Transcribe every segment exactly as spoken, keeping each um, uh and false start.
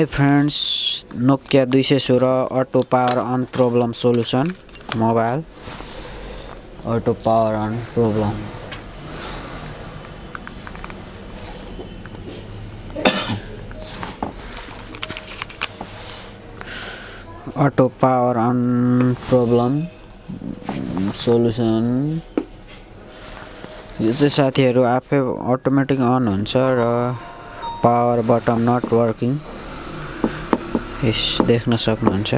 Hi friends, Nokia two sixteen auto power on problem solution. Mobile auto power on problem. Auto power on problem solution. यो चाहिँ साथीहरु आफै automatic on हुन्छ र power button not working यस देख्न सक्नुहुन्छ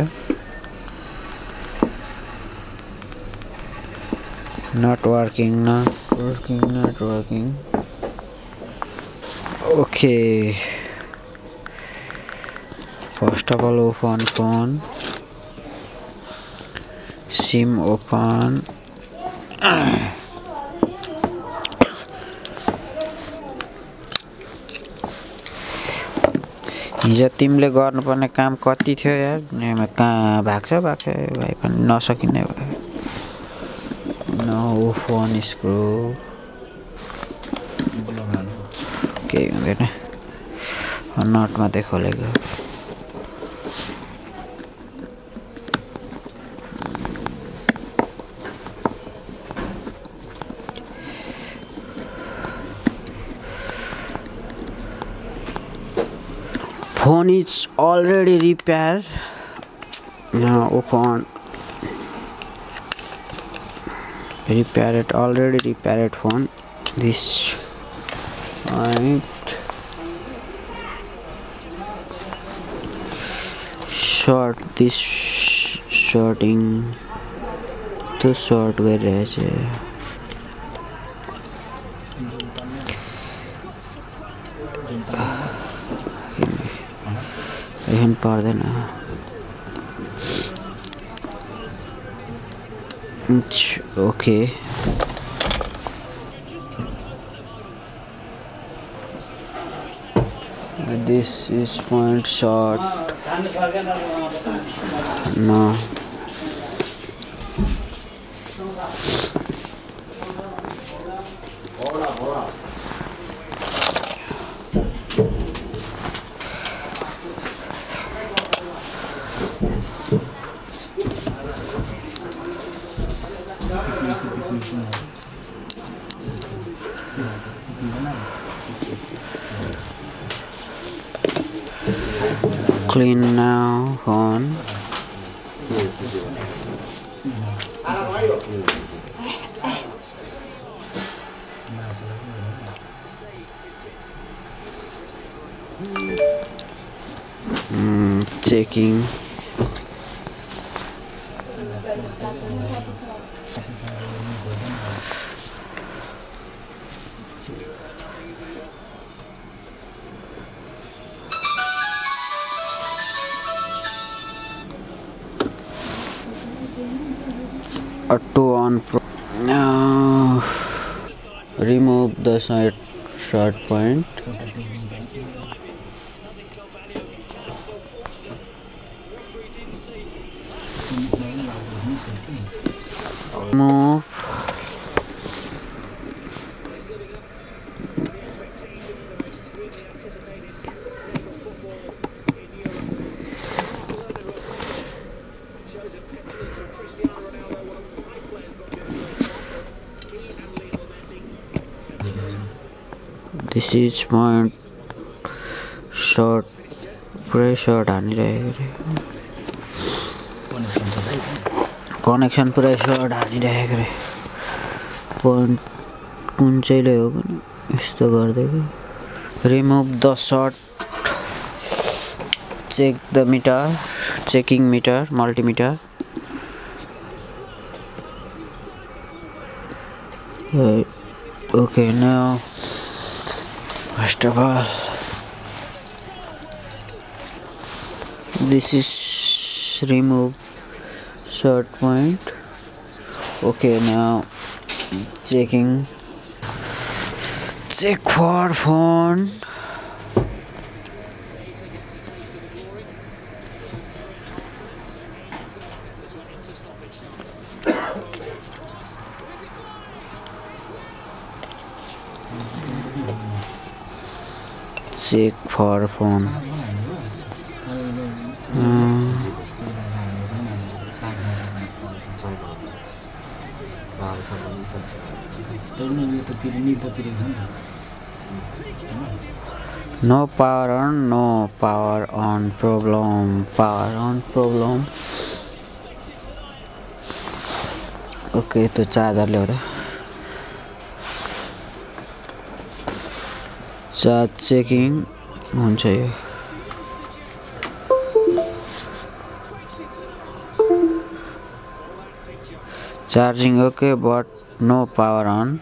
not working not working not working okay first of all open phone sim open हिजो तिमीले गर्नुपर्ने काम कति थियो यार म कहाँ भाग्छ भाग्छ भाइ पनि नसकिने भयो नो फोन स्क्रु बोल्न के हुँदैन नट मात्रै खोलेको Phone is already repaired. Now open. Repair it. Already repaired phone. This. Right. Short this shorting. To short where is it? Even further now. Okay. This is point shot. No. Clean now on mm, checking auto on pro now remove the side short point move this is my short pressure connection pressure point remove the short check the meter checking meter multimeter okay now first of all this is remove short point okay now checking check for phone check for phone No power on, no power on, problem, power on, problem. Okay, to charger level. Charge checking on chahiye. Charging okay, but no power on.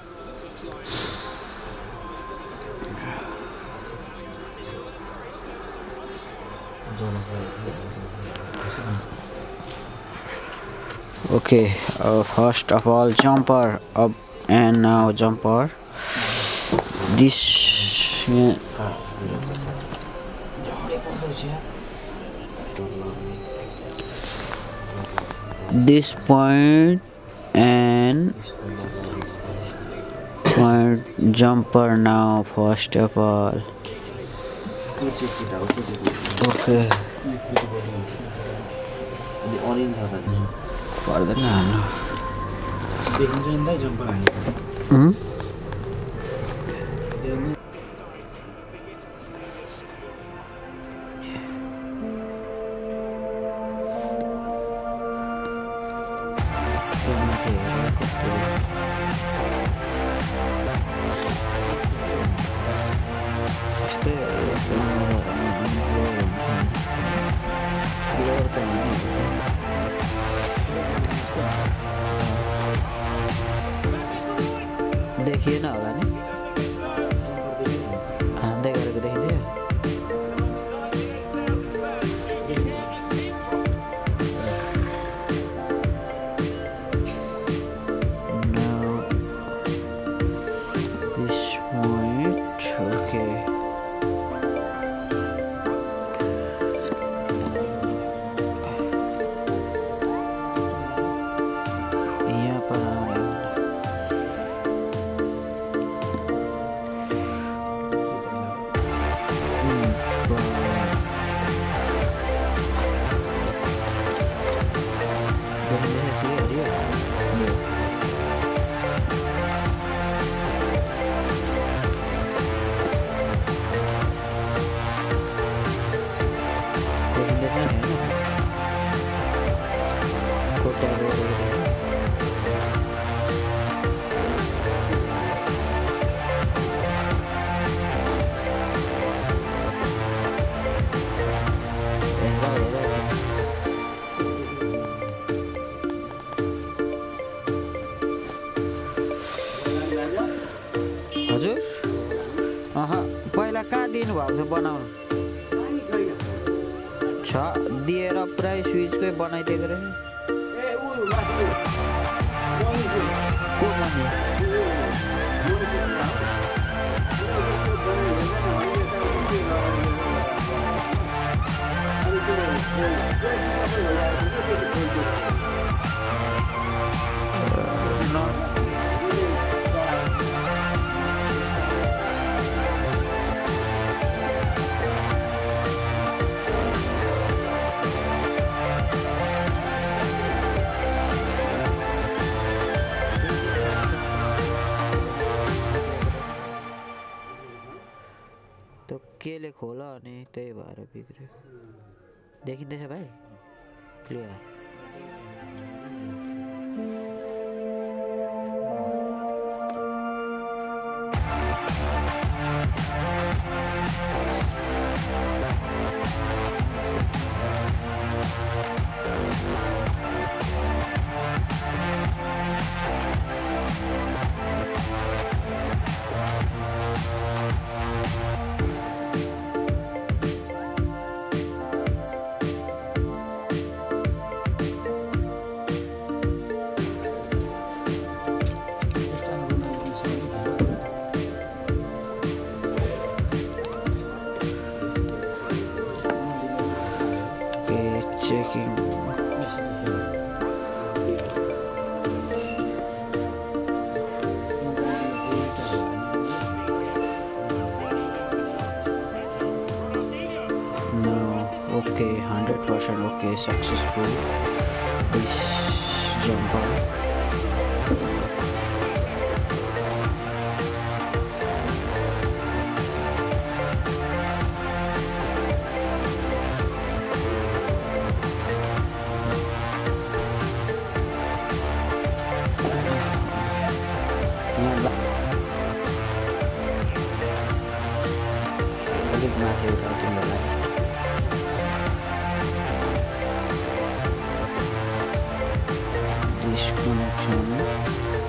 Okay, uh, first of all jumper up and now jumper this yeah. This point and point jumper now first of all. Okay. Further now. Hmm? देखिए ना होगा नहीं हाँ देख रहे हैं देख now this point okay यहाँ पर Not केले खोला नहीं तो ये बार बिगड़े देखिए देखिए भाई clear Okay, successful. This jumper. magic map is out in the map. Disconnection.